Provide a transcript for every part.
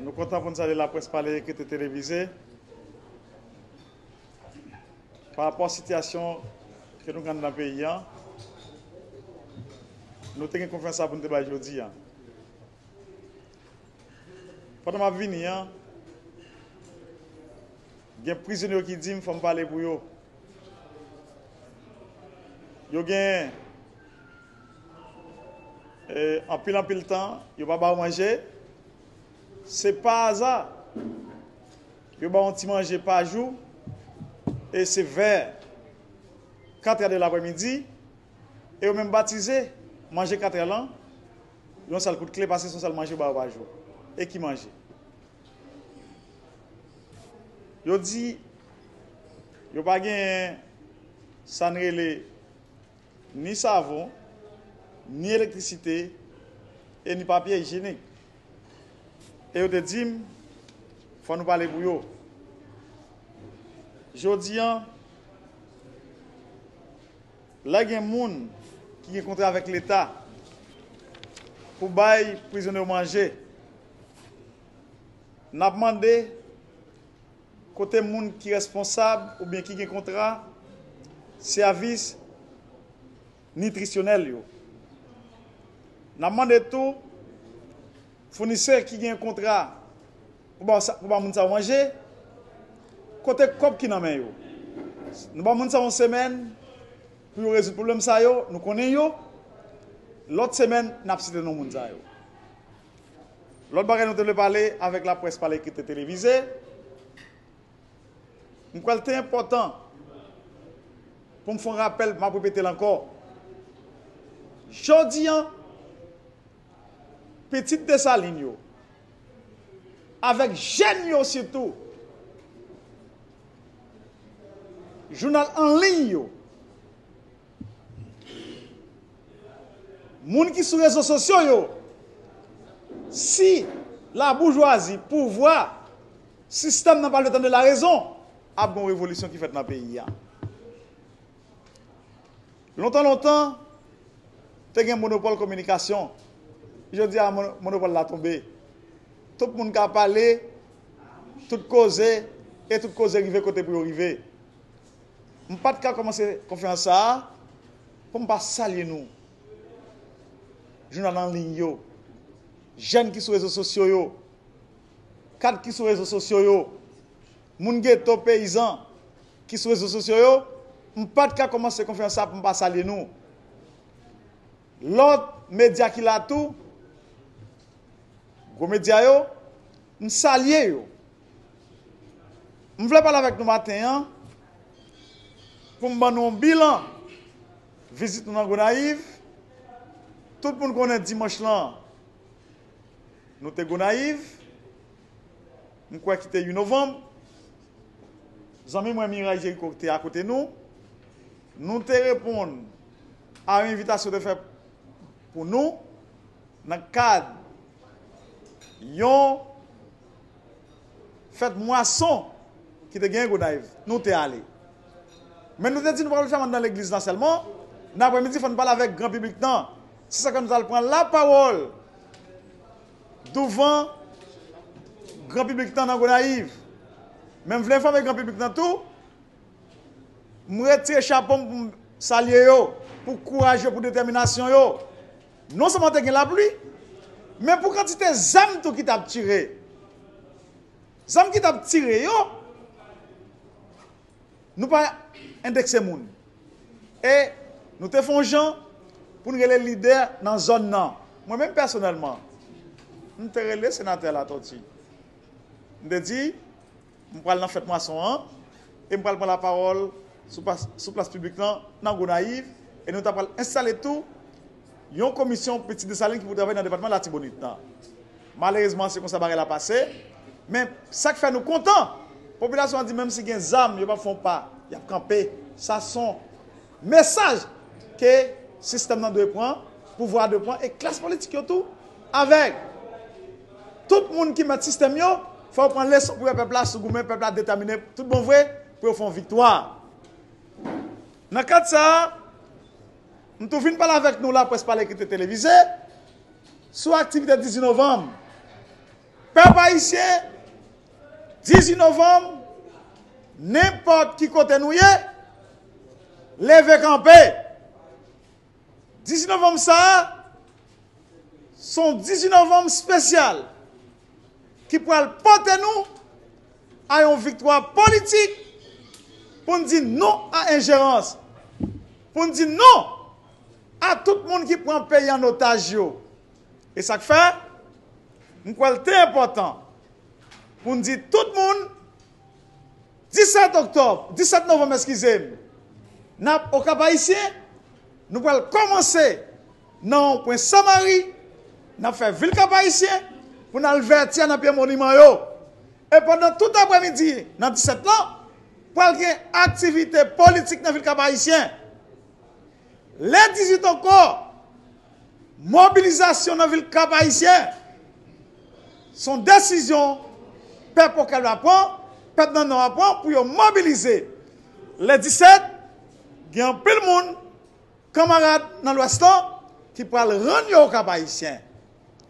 Nous comptons pour nous aller à la presse parler qui était télévisée. Par rapport à la situation que nous avons dans le pays, nous avons une conférence pour nous débattre aujourd'hui. Pendant ma venue, il y a des prisonniers qui disent qu'il faut parler pour eux. Il y a en pile temps, il n'y a pas à manger. C'est pas hasard. Il y a un petit manger par jour. Et c'est vers 4h de l'après-midi. Et on même baptisé, manger 4h ans. Ils ont un coup de clé parce qu'ils sont seuls manger par jour. Et qui mange. Ils ont dit, ils n'ont pas gagné sanrelé ni savon, ni électricité, et ni papier hygiénique. Et on te dit, il faut nous parler pour eux. Je dis, là, il y a des gens qui ont contrat avec l'État pour bailler les prisonniers manger. On a demandé, côté gens qui sont responsables ou bien qui ont contrat, service nutritionnel. On a demandé tout. Fournisseurs qui ont un contrat pour pas manger, côté cop qui n'a pas. Nous avons une semaine pour résoudre le problème, ça, nous connaissons. L'autre semaine, nous avons cité nos gens. L'autre barrière, nous avons parlé avec la presse par l'équipe télévisée. Nous avons été important pour me faire un rappel, je vais répéter encore. Jeudi, Petite Dessalines, avec jeunes surtout, journal en ligne, moun qui sont sur les réseaux sociaux, si la bourgeoisie, pouvoir, système n'a pas le temps de la raison, a une révolution qui fait dans le pays. Longtemps, il y a un monopole de communication. Je dis à mon monopole la tomber. Tout le monde qui a parlé, tout cause et tout cause arrivé côté pour arriver. Je ne peux pas commencer la conférence pour ne pas saluer nous. Journal en ligne, jeunes qui sont sur les réseaux sociaux, cadres qui sont sur les réseaux sociaux, moun ghetto paysans qui sont sur les réseaux sociaux, je ne peux pas commencer la conférence pour ne pas saluer nous. L'autre média qui l'a tout, gros médias, nous saluons. Je voulais parler avec nous matin pour nous faire un bilan. Visite nous dans Gonaïve. Tout le monde connaît dimanche là. Nous sommes Gonaïve. Nous sommes quittés le 8 novembre. Nous sommes Mirai Jericho à côté de nous. Nous te répondons à une invitation de faire pour nous, dans le cadre yon fait moisson qui te gagne Gonaïve. Nous t'es allé. Mais nous te dit nous parlons jamais dans l'église non seulement. Dans l'après-midi, il faut nous parler avec grand public. C'est ça que nous allons prendre la parole devant grand public dans Gonaïve. Même vous l'informer grand public dans tout. Nous retirons chapeau pour saluer, pour courage, pour détermination. Non seulement tu as la pluie, mais pour quantité d'âmes qui t'a tiré. Les âmes qui t'a tiré, nous ne pouvons pas indexer les gens. Et nous te faisons gens pour nous les leaders dans la zone. Moi-même personnellement, nous te relais sénateur à la tortille. Nous te dis, nous allons faire la moisson et nous allons prendre la parole sur la place publique dans Gonaïve et nous allons installer tout. Il y a une commission Petite Dessalines qui vous travaille dans le département de la Tibonite. Malheureusement, c'est comme ça que la passé. Mais ça qui fait nous contents, la population dit même si il y a des âmes, ils ne font pas, ils ont campé. Ça sont messages que le système dans 2 points, pouvoir 2 points et classe politique tout. Avec tout le monde qui met le système, il faut prendre les pour le peuple là, sous le peuple là déterminé, tout bon vrai, pour faire une victoire. Dans le cadre de ça, nous venons parler avec nous, la presse par l'équipe télévisée, sur l'activité 18 novembre. Peuple haïtien, 18 novembre, n'importe qui côté nous y est, levez campé. 18 novembre, ça, son 18 novembre spécial qui pourra le porter nous à une victoire politique pour nous dire non à l'ingérence, pour nous dire non à tout le monde qui prend le pays en otage. Et ça fait, nous croyons très important pour nous dire tout le monde, 17 novembre, excusez-moi, au Cap-Haïtien, nous allons commencer dans le point Samari, nous faire ville Cap-Haïtien, pour nous vertir dans le monument. Et pendant tout l'après-midi, dans 17 ans, pour avoir une activité politique dans la ville Cap-Haïtien. Les 18 encore, mobilisation dans la ville Cap-Haïtien, sont décisions, peuple qu'elle apprend, peuple dans nous apprend, pour mobiliser. Les 17, il y a un peu de monde, camarades dans l'Ouest, qui parle rendre au Cap-Haïtien.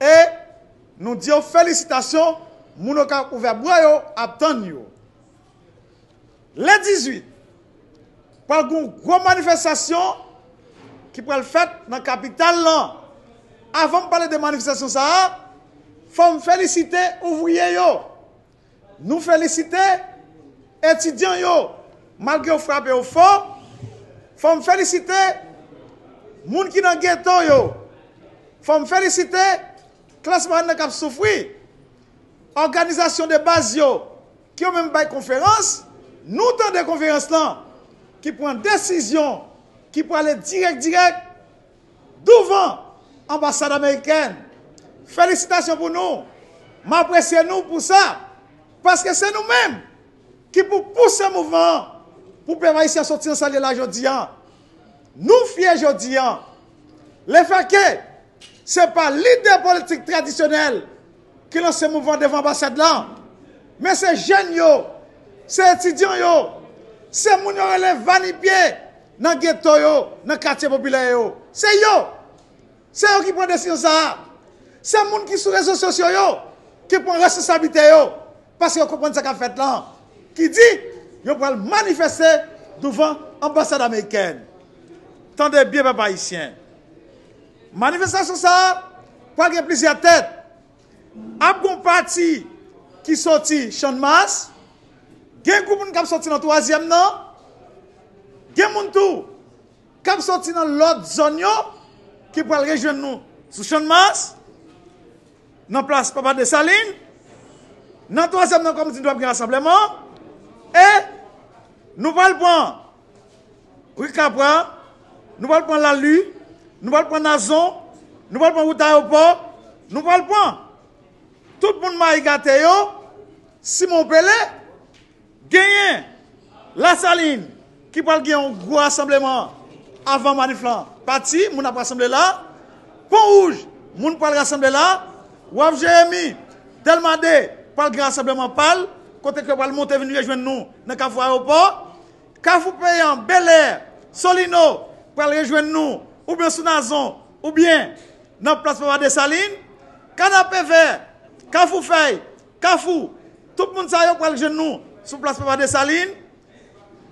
Et nous disons félicitations. Mounoka ouvert bras yo, attend yo. Le 18, par une grosse manifestation qui pourra le faire dans la capitale. Avant de parler de manifestation, ça, il faut féliciter les ouvriers. Nous féliciter les étudiants. Malgré le frappe au fort, il faut féliciter les gens qui sont dans le ghetto. Il faut féliciter les classes moyennes qui souffrent. Organisation de base qui ont même fait conférence, nous avons des conférences là, qui prennent décision, qui prennent aller direct, devant l'ambassade américaine. Félicitations pour nous. M'appréciez nous pour ça. Parce que c'est nous-mêmes qui pour pousser le mouvement, pour préparer ici à sortir en salle là aujourd'hui. Nous fiers aujourd'hui. Les faquets, ce n'est pas l'idée politique traditionnelle qui lance ce mouvement devant l'ambassade là. Mais c'est jeunes, c'est étudiants, c'est les gens qui vanipier dans le ghetto, dans le quartier populaire. C'est eux. C'est eux qui prennent des décisions. C'est les gens qui sont sur les réseaux sociaux qui prennent la responsabilité. Parce qu'ils comprennent ce qu'ils ont fait là. Qui dit qu'ils vont manifester devant l'ambassade américaine. Tendez bien, papa haïtien. Manifestation ça, pour qu'il y ait plusieurs têtes. Après un parti qui sorti Champ de Mars, il y a un groupe qui sorti dans le troisième nom, il y a un groupe qui sorti dans l'autre zone qui peut rejoindre nous sur Champ de Mars, dans la place Papa de Saline, dans le troisième nom comme nous avons un rassemblement, et nous allons prendre Rue Capra, nous allons prendre la Lue, nous allons prendre Nazon, nous allons prendre Route Aéroport, nous allons prendre. Tout le monde m'a gâté, Simon Pelé, gagne la Saline, qui parle de un gros rassemblement avant Maniflan. Parti, mon a rassemblé là. Pont Rouge, mon parle rassemblé là. Waf Jérémy, Delmadé, parle de rassemblement pal. Côté que parle monter venu rejoindre nous dans Kafou Aéroport. Kafou Payant, Bel Air, Solino, parle rejoindre nous, ou bien sous Nazon, ou bien dans place Papa de Saline. Canapé vert. Kafou Fay, Kafou, tout le monde sait pour le genou sur place Papa de Saline.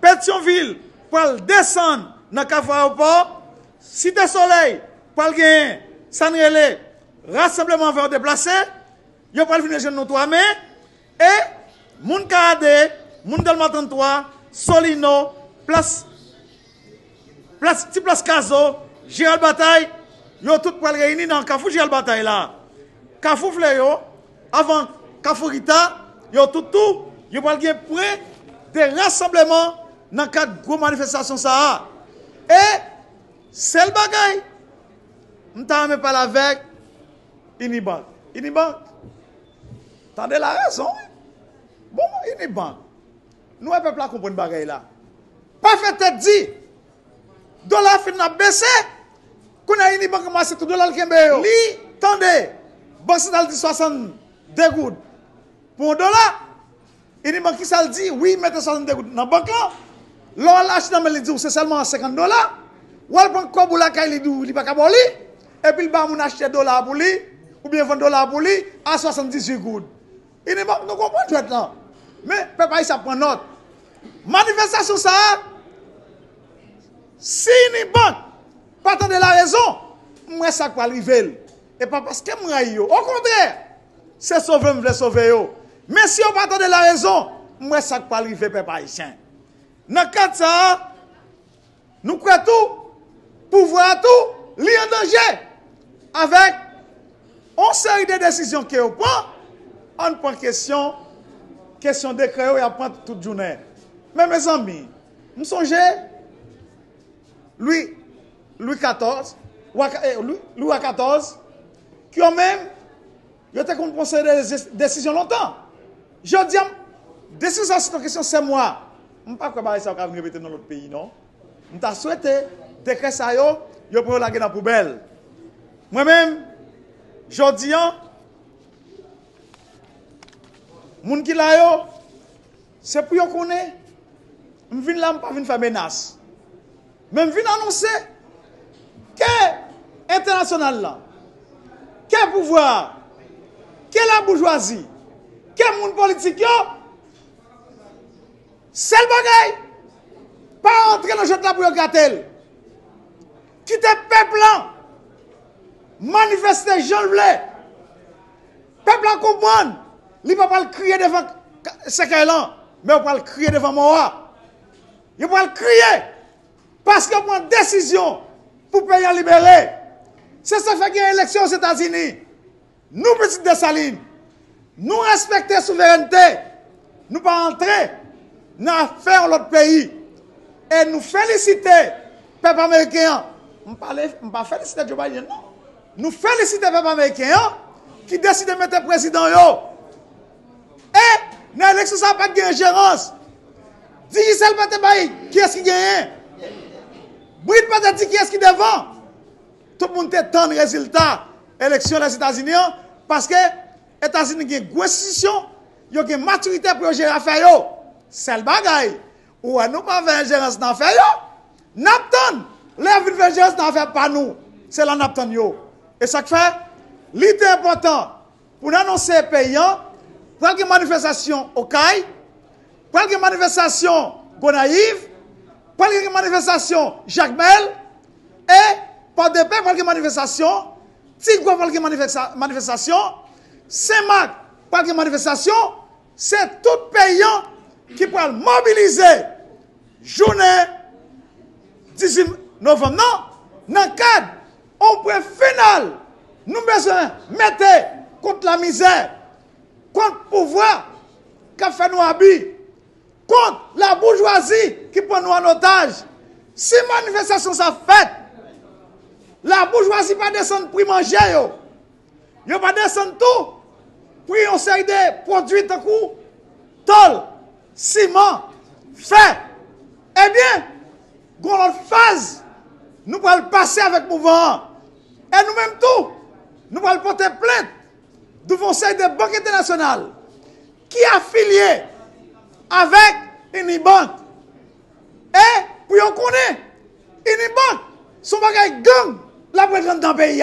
Pétionville, pour descendre dans Kafou Aéroport. Cité Soleil, pour le gagner, Sanrele, rassemblement vers déplacer. Ils pour venir genou 3 mai. Et, Moun Kaade, Moun Delma 33, Solino, Place Kazo, Gérald Bataille, ils ont tout pour le réunir dans Kafou Gérald Bataille là. Kafou Fleyo. Avant Kafourita, yo tout, yo pas le près des rassemblements dans quatre gros manifestations ça. Et c'est le bagay. M'ta même parler avec Unibank. Unibank. Tendez la raison. Bon, Unibank. Nous peuple là comprendre bagay là. Pas fait tête dit. Dollar fin n'a baissé. Qu'on a Unibank commencé tout dollar kembe yo. Li, tendez. Banque dal di 60 2 gouttes pour un dollar. Il dit, qui ça dit, oui, mettez 62 gouttes dans la banque. L'on lâche dans le dit, c'est seulement 50 dollars. Ou elle prend quoi pour la caille, il dit, il n'y a pas de et puis il va acheter $pour lui, ou bien $20 pour lui, à 78 gouttes. Il ne pas comprendre là. Mais papa ça prend note. Manifestation ça. Si ni banque, pas de la raison, moi ça va arriver. Et pas parce que moi yo. Au contraire, c'est sauver me veut sauver yo. Mais si on pas de la raison, moi ça va arriver papa haïtien. Dans le cadre ça, nous croyons tout, pouvoir tout, li en danger avec une série de décisions que on prend. On prend question de créer et apprendre toute journée. Mais mes amis, nous songez, Louis XIV, qui ont même, ils ont été compensés des décisions longtemps. Je dis, décision sur cette question, c'est moi. Je ne sais pas comment ça va venir dans l'autre pays, non? Je t'ai souhaité, décret ça, ils ont pris la gueule dans la poubelle. Moi-même, je dis, moun ki la yo, c'est pour yo connaît. M'vin là, m'pa vin faire menace. Mais m'vin annoncer que international là, que pouvoir, que la bourgeoisie, que moun politique yo, c'est le bagay. Pas entrer dans le jeu de la bureaucratie. Quitte peuple là, manifester j'en voulais. Peuple là comprendre. Il ne peut pas le crier devant Sekelan, mais il peut le crier devant moi. Il peut le crier parce qu'il prend une décision pour payer à libérer. C'est ça fait qu'il y a une élection aux États-Unis. Nous, petits Dessalines, nous respectons la souveraineté. Nous ne pas entrer dans l'affaire de l'autre pays. Et nous féliciter le peuple américain. Nous ne pas féliciter Joe Biden, non. Nous féliciter le peuple américain qui décide de mettre le président. Et dans l'élection, ça n'a pas de ingérence. Digicel ne peut pas dire qui est-ce qui gagne. Bride ne peut pas dire qui est-ce qui devant. Tout le monde attend le résultat de l'élection des États-Unis parce que les États-Unis ont une grosse institution, ils ont une maturité pour gérer l'affaire. C'est le bagaille. Ou nous pas faire ingérence dans l'affaire. Nous attendons. L'œuvre de faire ingérence dans l'affaire, pas nous. C'est là que nous attendons. Et ça fait, l'idée importante pour annoncer les paysans. Pour une manifestation au CAI, pour une manifestation Gonaïve, pour une manifestation Jacques Mel, et pour des pour une manifestation, Tigua pour une manifestation, Saint-Marc pour une manifestation, c'est tout payant qui peut mobiliser journée 18 novembre. Non, dans le cadre, on peut final, nous besoin mettre contre la misère. Contre le pouvoir qui fait nous habits, contre la bourgeoisie qui prend nous en otage. Si les manifestations sont faites, la bourgeoisie ne descend pas pour manger. Elle ne descend tout pour une série de produits de coup, tôle, ciment, fer. Eh bien, dans notre phase, nous allons passer avec le mouvement. Et nous-mêmes tout, nous allons porter plainte. Du Conseil des banques internationales qui est affilié avec Unibank. Et pour qu'on connaisse, Unibank, son bagage gang, la présence dans le pays.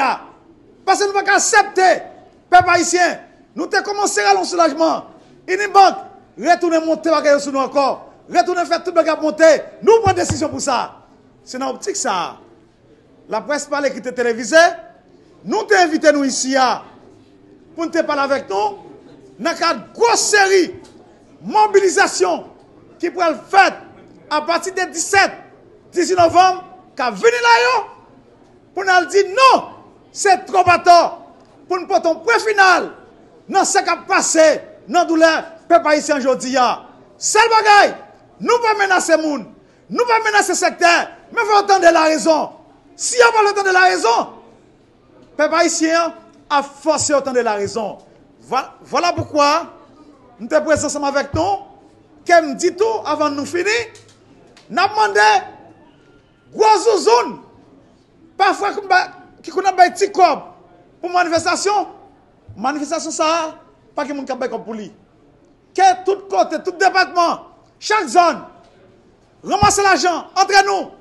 Parce que nous ne pouvons pas accepter, peuple haïtien, nous avons commencé à l'ensoulagement. Unibank, retournez monter bagage sur nous encore, retournez faire tout bagage monter, nous prenons une décision pour ça. C'est dans l'optique ça. La presse parle qui était télévisée, nous t'invitons nous ici à. Pour ne parler avec nous, dans une grosse série de mobilisation qui pourrait être faite à partir de 17, 18 novembre, qui va venir là, pour nous dire non, c'est trop bâtard, pour nous porter un point final dans ce qui a passé, dans la douleur du peuple haïtien aujourd'hui. C'est le bagaille, nous ne pouvons pas menacer les gens, nous ne pouvons pas menacer le secteur, mais il faut entendre la raison. Si on ne peut pas entendre la raison, le peuple haïtien, à forcer autant de la raison. Voilà pourquoi nous sommes présents ensemble avec nous. Qu'elle me dit tout avant de nous finir. Nous demandons gros zouzoun. Parfois, qui connaît un petit cob pour manifestation. Manifestation, ça, pas que monde qui pour lui. Que tout côté, tout département, chaque zone, ramasser l'argent entre nous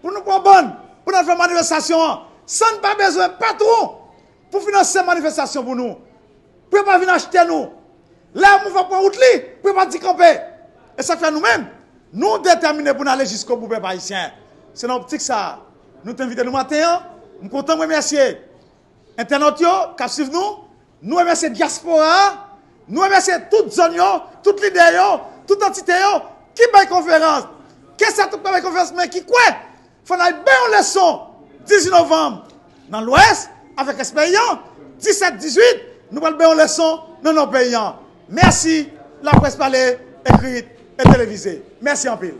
pour nous prendre bonne, pour nous faire manifestation. Sans pas besoin, pas trop. Pour financer la manifestation pour nous. Pour ne pas venir acheter nous. Là, on va pas outler, on peut pas dire camper. Et ça fait nous-mêmes, nous déterminés pour aller jusqu'au bout, peuple haïtien. C'est dans l'optique ça. Nous t'invitons le matin, nous comptons remercier internautes qui suivent nous, nous remercions diaspora, nous remercions toute zone, toute leader, toute entité qui fait conférence. Qu'est-ce que tout fait conférence mais qui quoi? Faut aller bien en leçon 18 novembre dans l'ouest avec Espérant 17 18 nous allons bien en leçon dans nos paysans. Merci la presse parlée, écrite et télévisée. Merci en pile.